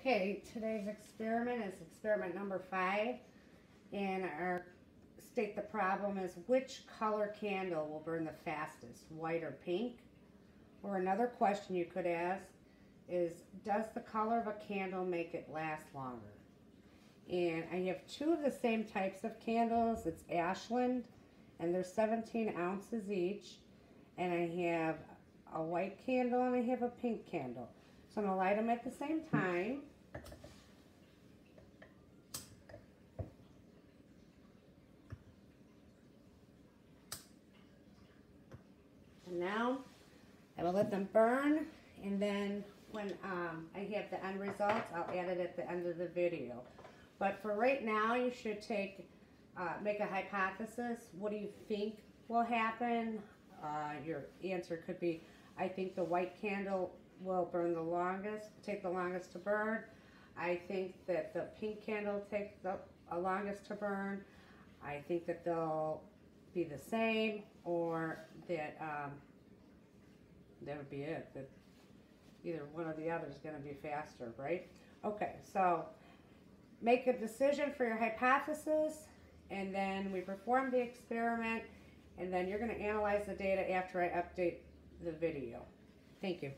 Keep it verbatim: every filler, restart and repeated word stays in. Okay, today's experiment is experiment number five, and our state the problem is which color candle will burn the fastest, white or pink? Or another question you could ask is, does the color of a candle make it last longer? And I have two of the same types of candles. It's Ashland, and they're seventeen ounces each, and I have a white candle and I have a pink candle. So I'm going to light them at the same time. And now I will let them burn, and then when um, I have the end results, I'll add it at the end of the video. But for right now, you should take, uh, make a hypothesis. What do you think will happen? Uh, your answer could be, I think the white candle will burn the longest, take the longest to burn. I think that the pink candle takes the uh, longest to burn. I think that they'll be the same, or that um, that would be it. That either one or the other is going to be faster, right? Okay, so make a decision for your hypothesis, and then we perform the experiment, and then you're going to analyze the data after I update the video. Thank you.